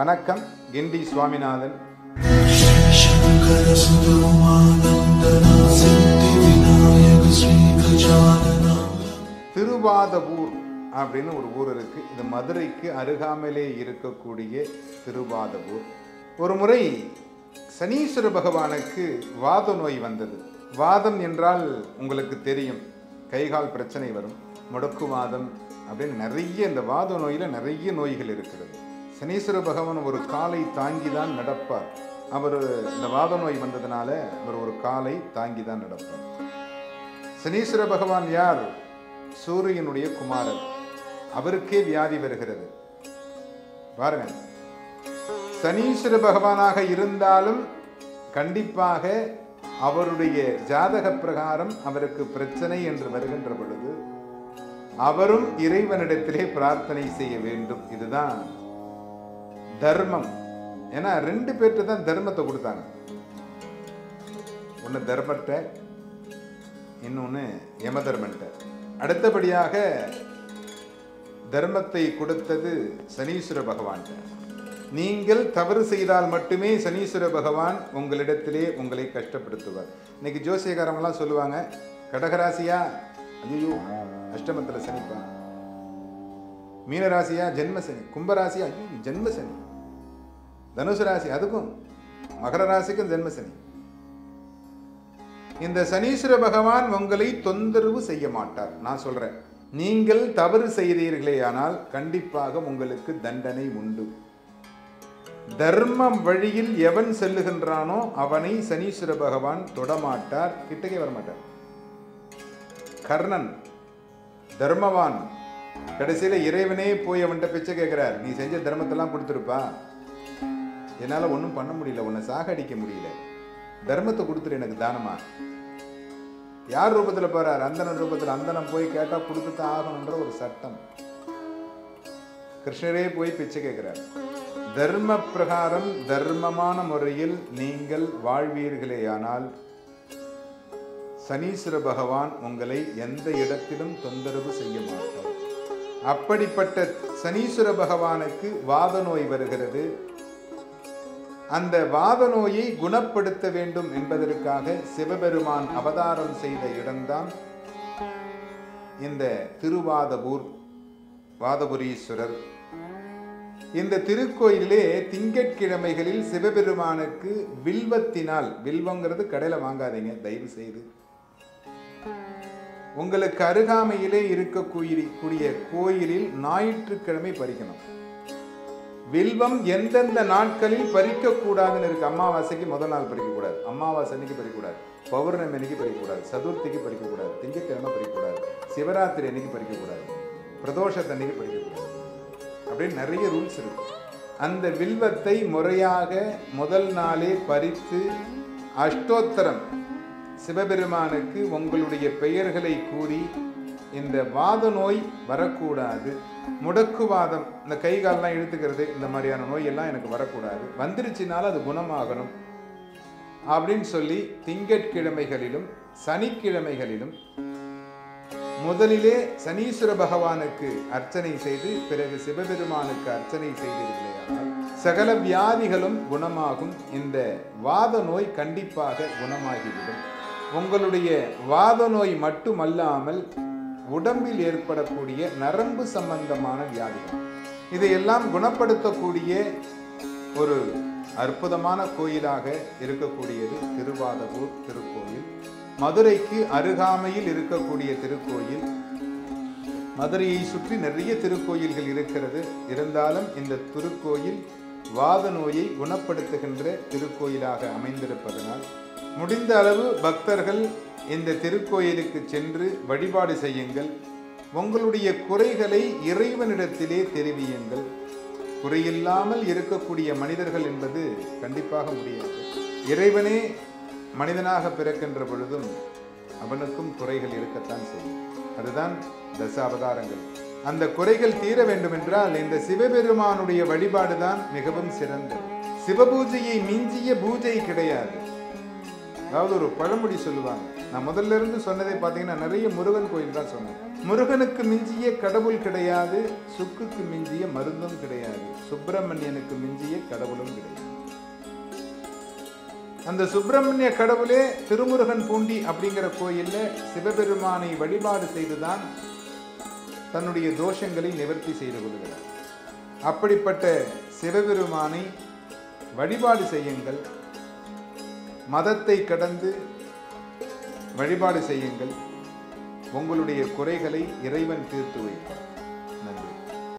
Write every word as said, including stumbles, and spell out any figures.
வணக்கம். கிண்டி சுவாமிநாதன். திருவாதவூர் அப்படின்னு ஒரு ஊர் இருக்கு. இது மதுரைக்கு அருகாமலே இருக்கக்கூடிய திருவாதவூர். ஒரு முறை சனீஸ்வர பகவானுக்கு வாத நோய் வந்தது. வாதம் என்றால் உங்களுக்கு தெரியும், கைகால் பிரச்சனை வரும், முடக்கு வாதம் அப்படின்னு நிறைய இந்த வாத நோயில் நிறைய நோய்கள் இருக்கிறது. சனீஸ்வர பகவான் ஒரு காலை தாங்கி தான் நடப்பார். அவர் இந்த வாத நோய் வந்ததுனால அவர் ஒரு காலை தாங்கி தான் நடப்பார். சனீஸ்வர பகவான் யார்? சூரியனுடைய குமாரர். அவருக்கே வியாதி வருகிறது. பாருங்க, சனீஸ்வர பகவானாக இருந்தாலும் கண்டிப்பாக அவருடைய ஜாதக பிரகாரம் அவருக்கு பிரச்சனை என்று வருகின்ற பொழுது அவரும் இறைவனிடத்திலே பிரார்த்தனை செய்ய வேண்டும். இதுதான் தர்மம். ஏன்னா ரெண்டு பேர்ட்டு தான் தர்மத்தை கொடுத்தாங்க. ஒன்று தர்மத்தை, இன்னொன்று யமதர்மன்ட்ட. அடுத்தபடியாக தர்மத்தை கொடுத்தது சனீஸ்வர பகவான்கிட்ட. நீங்கள் தவறு செய்தால் மட்டுமே சனீஸ்வர பகவான் உங்களிடத்திலே உங்களை கஷ்டப்படுத்துவார். இன்னைக்கு ஜோசியக்காரங்களாம் சொல்லுவாங்க, கடகராசியா ஐயோ அஷ்டமத்தில் சனிப்பா, மீனராசியா ஜென்மசனி, கும்பராசியா ஐயோ ஜென்மசனி, தனுசு ராசி அதுக்கும் மகர ராசிக்கும் ஜென்மசனி. இந்த சனீஸ்வர பகவான் உங்களை தொந்தரவு செய்ய மாட்டார். நான் சொல்றேன், நீங்கள் தவறு செய்தீர்களே ஆனால் கண்டிப்பாக உங்களுக்கு தண்டனை உண்டு. தர்மம் வழியில் எவன் செல்லுகின்றானோ அவனை சனீஸ்வர பகவான் தொடமாட்டார், கிட்டக்கே வரமாட்டார். கர்ணன் தர்மவான், கடைசியில இறைவனே போய் அவன்கிட்ட பிச்சை கேட்கிறார், நீ செஞ்ச தர்மத்தெல்லாம் கொடுத்துருப்பா, என்னால் ஒன்றும் பண்ண முடியல, உன்னை சாக அடிக்க முடியல, தர்மத்தை கொடுத்துரு எனக்கு தானமா. யார் ரூபத்தில் போறார்? அந்தனன் ரூபத்தில். அந்தனம் போய் கேட்டா கொடுத்துதான் ஆகணுன்ற ஒரு சட்டம். கிருஷ்ணரே போய் பிச்சை கேட்கிறார். தர்ம பிரகாரம் தர்மமான முறையில் நீங்கள் வாழ்வீர்களேயானால் சனீஸ்வர பகவான் உங்களை எந்த இடத்திலும் தொந்தரவு செய்ய மாட்டார். அப்படிப்பட்ட சனீஸ்வர பகவானுக்கு வாத நோய் வருகிறது. அந்த வாத நோயை குணப்படுத்த வேண்டும் என்பதற்காக சிவபெருமான் அவதாரம் செய்த இடம்தான் இந்த திருவாதவூர் வாதபுரீஸ்வரர். இந்த திருக்கோயிலே திங்கட்கிழமைகளில் சிவபெருமானுக்கு வில்வத்தினால், வில்வங்கிறது கடையில் வாங்காதீங்க தயவு செய்து, உங்களுக்கு அருகாமையிலே இருக்கக்கூடிய கோயிலில் ஞாயிற்றுக்கிழமை பறிக்கணும். வில்வம் எந்தெந்த நாட்களில் பறிக்கக்கூடாதுன்னு இருக்கு. அமாவாசைக்கு முதல் நாள் பறிக்கக்கூடாது, அமாவாசை அன்னைக்கு பறிக்கக்கூடாது, பௌர்ணமி அன்னைக்கு பறிக்கக்கூடாது, சதுர்த்திக்கு பறிக்கக்கூடாது, திங்கட்கிழமை பறிக்கக்கூடாது, சிவராத்திரி அன்னைக்கு பறிக்கக்கூடாது, பிரதோஷத்தை அன்னைக்கு பறிக்கக்கூடாது, அப்படின்னு நிறைய ரூல்ஸ் இருக்கு. அந்த வில்வத்தை முறையாக முதல் நாளே பறித்து அஷ்டோத்தரம் சிவபெருமானுக்கு உங்களுடைய பெயர்களை கூறி இந்த வாத நோய் வரக்கூடாது, முடக்குவாதம், இந்த கைகாலெலாம் இழுத்துக்கிறது, இந்த மாதிரியான நோயெல்லாம் எனக்கு வரக்கூடாது, வந்துருச்சுனால அது குணமாகணும் அப்படின்னு சொல்லி திங்கட்கிழமைகளிலும் சனிக்கிழமைகளிலும் முதலிலே சனீஸ்வர பகவானுக்கு அர்ச்சனை செய்து பிறகு சிவபெருமானுக்கு அர்ச்சனை செய்தீர்களே சகல வியாதிகளும் குணமாகும். இந்த வாத நோய் கண்டிப்பாக குணமாகிவிடும். உங்களுடைய வாத நோய் மட்டுமல்லாமல் உடம்பில் ஏற்படக்கூடிய நரம்பு சம்பந்தமான வியாதிகள் இதையெல்லாம் குணப்படுத்தக்கூடிய ஒரு அற்புதமான கோயிலாக இருக்கக்கூடியது திருவாதவூர் திருக்கோயில். மதுரைக்கு அருகாமையில் இருக்கக்கூடிய திருக்கோயில். மதுரையை சுற்றி நிறைய திருக்கோயில்கள் இருக்கிறது. இருந்தாலும் இந்த திருக்கோயில் வாத நோயை குணப்படுத்துகின்ற திருக்கோயிலாக அமைந்திருப்பதனால் முடிந்த அளவு பக்தர்கள் இந்த திருக்கோயிலுக்கு சென்று வழிபாடு செய்யுங்கள். உங்களுடைய குறைகளை இறைவனிடத்திலே தெரிவியுங்கள். குறையில்லாமல் இருக்கக்கூடிய மனிதர்கள் என்பது கண்டிப்பாக முடியாது. இறைவனே மனிதனாக பிறக்கின்ற பொழுதும் அவனுக்கும் குறைகள் இருக்கத்தான் செய்யும். அதுதான் தச அவதாரங்கள். அந்த குறைகள் தீர வேண்டுமென்றால் இந்த சிவபெருமானுடைய வழிபாடுதான் மிகவும் சிறந்தது. சிவபூஜையை மிஞ்சிய பூஜை கிடையாது. அதாவது ஒரு பழமொழி சொல்லுவாங்க, நான் முதல்ல இருந்து சொன்னதை பார்த்தீங்கன்னா நிறைய முருகன் கோயில் தான் சொன்னேன். முருகனுக்கு மிஞ்சிய கடவுள் கிடையாது, சுக்குக்கு மிஞ்சிய மருந்தும் கிடையாது, சுப்பிரமணியனுக்கு மிஞ்சிய கடவுளும் கிடையாது. அந்த சுப்பிரமணிய கடவுளே திருமுருகன் பூண்டி அப்படிங்கிற கோயிலில் சிவபெருமானை வழிபாடு செய்துதான் தன்னுடைய தோஷங்களை நிவர்த்தி செய்து கொள்கிறார். அப்படிப்பட்ட சிவபெருமானை வழிபாடு செய்யுங்கள், மதத்தை கடந்து வழிபாடு செய்யுங்கள், உங்களுடைய குறைகளை இறைவன் தீர்த்து வைப்பார்.